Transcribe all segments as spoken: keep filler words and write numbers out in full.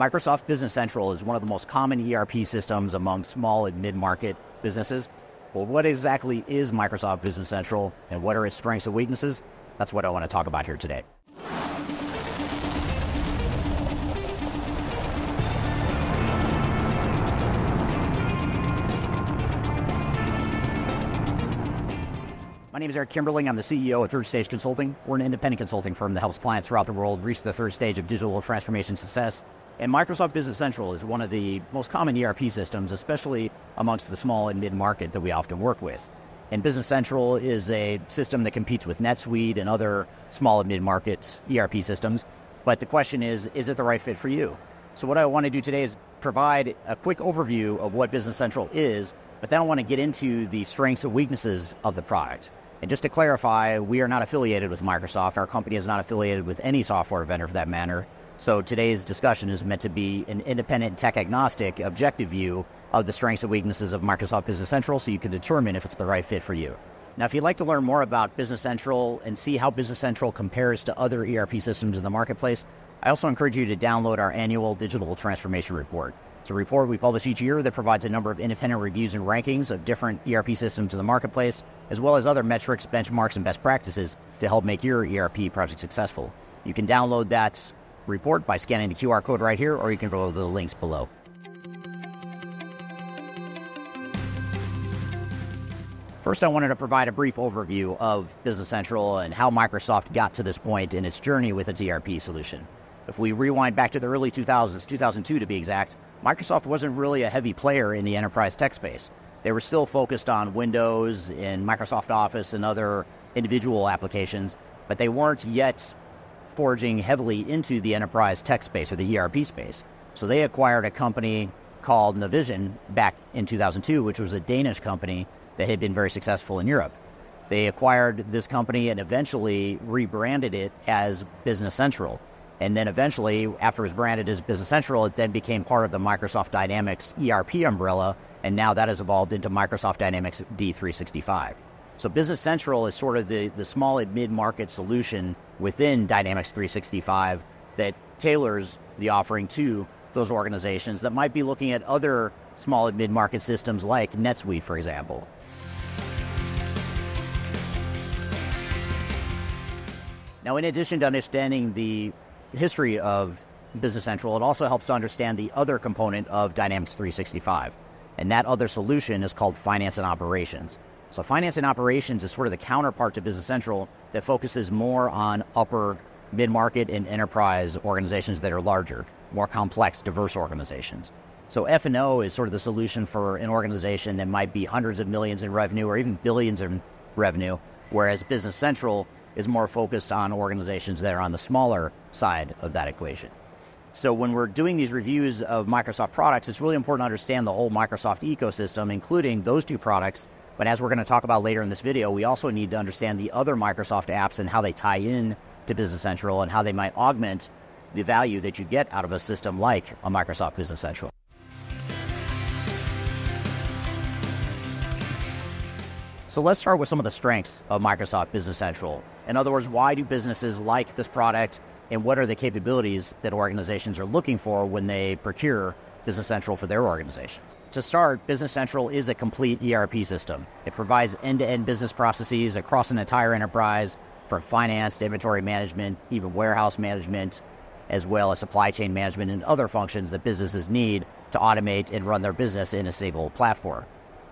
Microsoft Business Central is one of the most common E R P systems among small and mid-market businesses. Well, what exactly is Microsoft Business Central and what are its strengths and weaknesses? That's what I want to talk about here today. My name is Eric Kimberling. I'm the C E O of Third Stage Consulting. We're an independent consulting firm that helps clients throughout the world reach the third stage of digital transformation success. And Microsoft Business Central is one of the most common E R P systems, especially amongst the small and mid-market that we often work with. And Business Central is a system that competes with NetSuite and other small and mid-market E R P systems. But the question is, is it the right fit for you? So what I want to do today is provide a quick overview of what Business Central is, but then I want to get into the strengths and weaknesses of the product. And just to clarify, we are not affiliated with Microsoft. Our company is not affiliated with any software vendor for that matter. So today's discussion is meant to be an independent, tech-agnostic, objective view of the strengths and weaknesses of Microsoft Business Central so you can determine if it's the right fit for you. Now, if you'd like to learn more about Business Central and see how Business Central compares to other E R P systems in the marketplace, I also encourage you to download our annual Digital Transformation Report. It's a report we publish each year that provides a number of independent reviews and rankings of different E R P systems in the marketplace, as well as other metrics, benchmarks, and best practices to help make your E R P project successful. You can download that report by scanning the Q R code right here, or you can go to the links below. First, I wanted to provide a brief overview of Business Central and how Microsoft got to this point in its journey with its E R P solution. If we rewind back to the early two thousands, two thousand two to be exact, Microsoft wasn't really a heavy player in the enterprise tech space. They were still focused on Windows and Microsoft Office and other individual applications, but they weren't yet forging heavily into the enterprise tech space or the E R P space. So they acquired a company called Navision back in two thousand two, which was a Danish company that had been very successful in Europe. They acquired this company and eventually rebranded it as Business Central. And then eventually, after it was branded as Business Central, it then became part of the Microsoft Dynamics E R P umbrella, and now that has evolved into Microsoft Dynamics D three sixty-five. So Business Central is sort of the, the small and mid-market solution within Dynamics three sixty-five that tailors the offering to those organizations that might be looking at other small and mid-market systems like NetSuite, for example. Now, in addition to understanding the history of Business Central, it also helps to understand the other component of Dynamics three sixty-five. And that other solution is called Finance and Operations. So Finance and Operations is sort of the counterpart to Business Central that focuses more on upper mid-market and enterprise organizations that are larger, more complex, diverse organizations. So F and O is sort of the solution for an organization that might be hundreds of millions in revenue or even billions in revenue, whereas Business Central is more focused on organizations that are on the smaller side of that equation. So when we're doing these reviews of Microsoft products, it's really important to understand the whole Microsoft ecosystem, including those two products. But as we're going to talk about later in this video, we also need to understand the other Microsoft apps and how they tie in to Business Central and how they might augment the value that you get out of a system like a Microsoft Business Central. So let's start with some of the strengths of Microsoft Business Central. In other words, why do businesses like this product, and what are the capabilities that organizations are looking for when they procure Business Central for their organizations? To start, Business Central is a complete E R P system. It provides end-to-end business processes across an entire enterprise, from finance to inventory management, even warehouse management, as well as supply chain management and other functions that businesses need to automate and run their business in a single platform.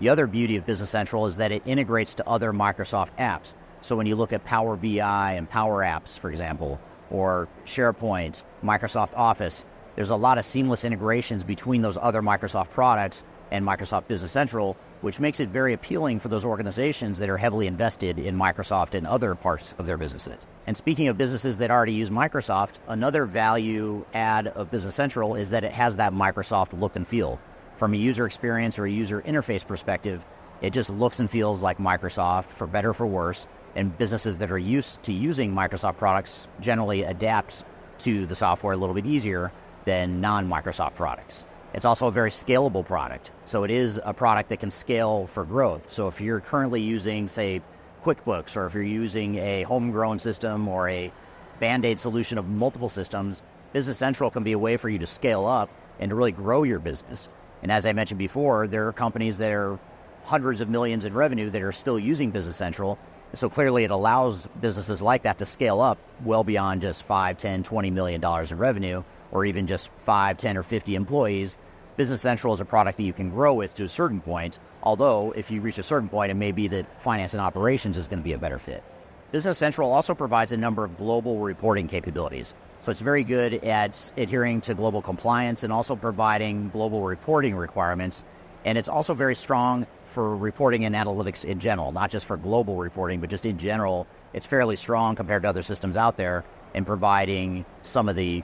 The other beauty of Business Central is that it integrates to other Microsoft apps. So when you look at Power B I and Power Apps, for example, or SharePoint, Microsoft Office, there's a lot of seamless integrations between those other Microsoft products and Microsoft Business Central, which makes it very appealing for those organizations that are heavily invested in Microsoft and other parts of their businesses. And speaking of businesses that already use Microsoft, another value add of Business Central is that it has that Microsoft look and feel. From a user experience or a user interface perspective, it just looks and feels like Microsoft, for better or for worse, and businesses that are used to using Microsoft products generally adapt to the software a little bit easier than non-Microsoft products. It's also a very scalable product, so it is a product that can scale for growth. So if you're currently using, say, QuickBooks, or if you're using a homegrown system or a Band-Aid solution of multiple systems, Business Central can be a way for you to scale up and to really grow your business. And as I mentioned before, there are companies that are hundreds of millions in revenue that are still using Business Central. So clearly it allows businesses like that to scale up well beyond just five, ten, twenty million dollars in revenue, or even just five, ten, or fifty employees. Business Central is a product that you can grow with to a certain point, although if you reach a certain point, it may be that finance and operations is going to be a better fit. Business Central also provides a number of global reporting capabilities. So it's very good at adhering to global compliance and also providing global reporting requirements. And it's also very strong for reporting and analytics in general, not just for global reporting, but just in general, it's fairly strong compared to other systems out there in providing some of the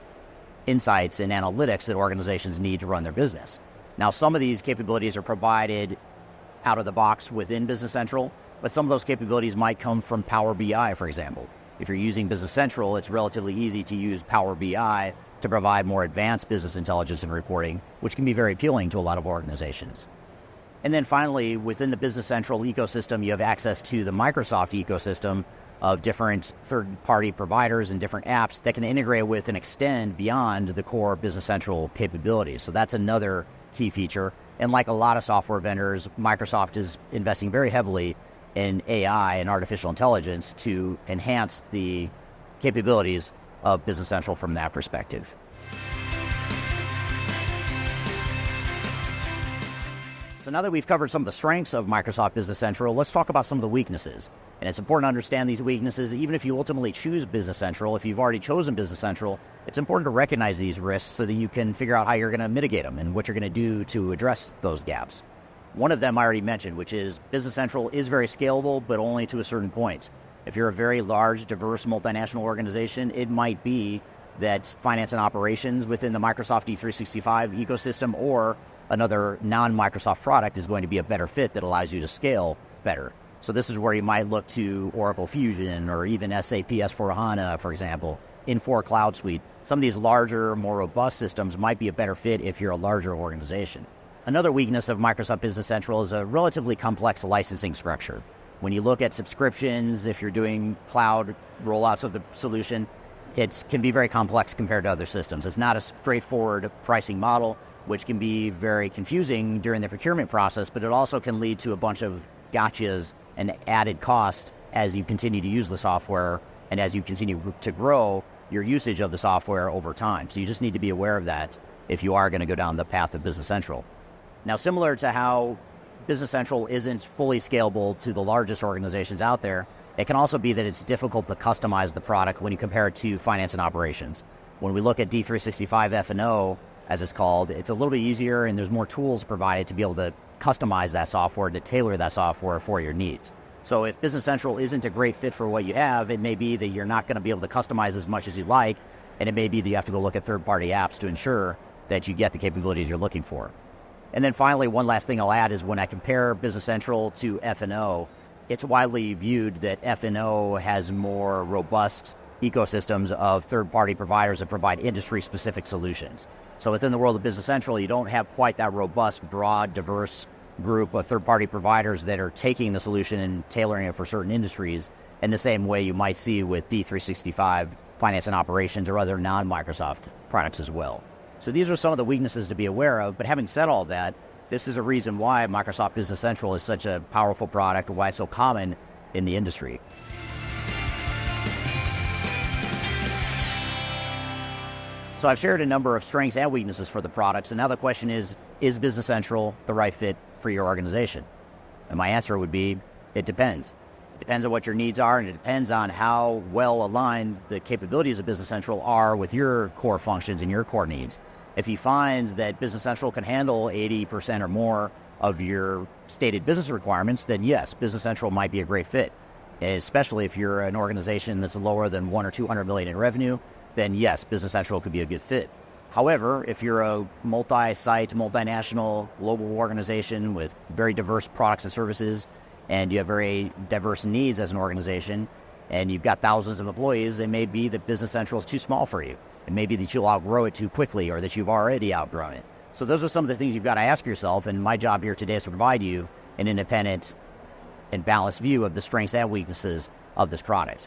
insights and analytics that organizations need to run their business. Now, some of these capabilities are provided out of the box within Business Central, but some of those capabilities might come from Power B I, for example. If you're using Business Central, it's relatively easy to use Power B I to provide more advanced business intelligence and reporting, which can be very appealing to a lot of organizations. And then finally, within the Business Central ecosystem, you have access to the Microsoft ecosystem of different third-party providers and different apps that can integrate with and extend beyond the core Business Central capabilities. So that's another key feature. And like a lot of software vendors, Microsoft is investing very heavily in A I and artificial intelligence to enhance the capabilities of Business Central from that perspective. So now that we've covered some of the strengths of Microsoft Business Central, let's talk about some of the weaknesses. And it's important to understand these weaknesses. Even if you ultimately choose Business Central, if you've already chosen Business Central, it's important to recognize these risks so that you can figure out how you're going to mitigate them and what you're going to do to address those gaps. One of them I already mentioned, which is Business Central is very scalable, but only to a certain point. If you're a very large, diverse, multinational organization, it might be that finance and operations within the Microsoft D three sixty-five ecosystem or another non-Microsoft product is going to be a better fit that allows you to scale better. So this is where you might look to Oracle Fusion or even SAP S four HANA, for example, Infor Cloud Suite. Some of these larger, more robust systems might be a better fit if you're a larger organization. Another weakness of Microsoft Business Central is a relatively complex licensing structure. When you look at subscriptions, if you're doing cloud rollouts of the solution, it can be very complex compared to other systems. It's not a straightforward pricing model, which can be very confusing during the procurement process, but it also can lead to a bunch of gotchas and added cost as you continue to use the software and as you continue to grow your usage of the software over time. So you just need to be aware of that if you are going to go down the path of Business Central. Now, similar to how Business Central isn't fully scalable to the largest organizations out there, it can also be that it's difficult to customize the product when you compare it to finance and operations. When we look at D three sixty-five F and O, as it's called, it's a little bit easier and there's more tools provided to be able to customize that software, to tailor that software for your needs. So if Business Central isn't a great fit for what you have, it may be that you're not going to be able to customize as much as you like, and it may be that you have to go look at third-party apps to ensure that you get the capabilities you're looking for. And then finally, one last thing I'll add is when I compare Business Central to F and O, it's widely viewed that F and O has more robust ecosystems of third-party providers that provide industry-specific solutions. So within the world of Business Central, you don't have quite that robust, broad, diverse group of third-party providers that are taking the solution and tailoring it for certain industries in the same way you might see with D three sixty-five, Finance and Operations, or other non-Microsoft products as well. So these are some of the weaknesses to be aware of, but having said all that, this is a reason why Microsoft Business Central is such a powerful product, why it's so common in the industry. So I've shared a number of strengths and weaknesses for the products, and now the question is, is Business Central the right fit for your organization? And my answer would be, it depends. It depends on what your needs are, and it depends on how well aligned the capabilities of Business Central are with your core functions and your core needs. If you find that Business Central can handle eighty percent or more of your stated business requirements, then yes, Business Central might be a great fit, especially if you're an organization that's lower than one or two hundred million in revenue, then yes, Business Central could be a good fit. However, if you're a multi-site, multinational, global organization with very diverse products and services, and you have very diverse needs as an organization, and you've got thousands of employees, it may be that Business Central is too small for you. It may be that you'll outgrow it too quickly or that you've already outgrown it. So those are some of the things you've got to ask yourself, and my job here today is to provide you an independent and balanced view of the strengths and weaknesses of this product.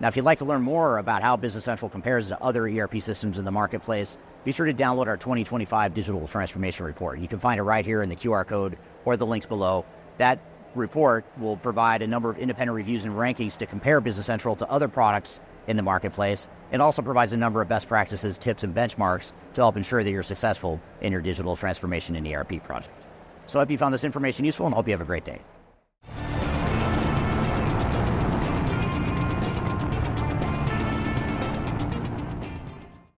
Now, if you'd like to learn more about how Business Central compares to other E R P systems in the marketplace, be sure to download our twenty twenty-five Digital Transformation Report. You can find it right here in the Q R code or the links below. That report will provide a number of independent reviews and rankings to compare Business Central to other products in the marketplace, and also provides a number of best practices, tips, and benchmarks to help ensure that you're successful in your digital transformation and E R P project. So I hope you found this information useful, and hope you have a great day.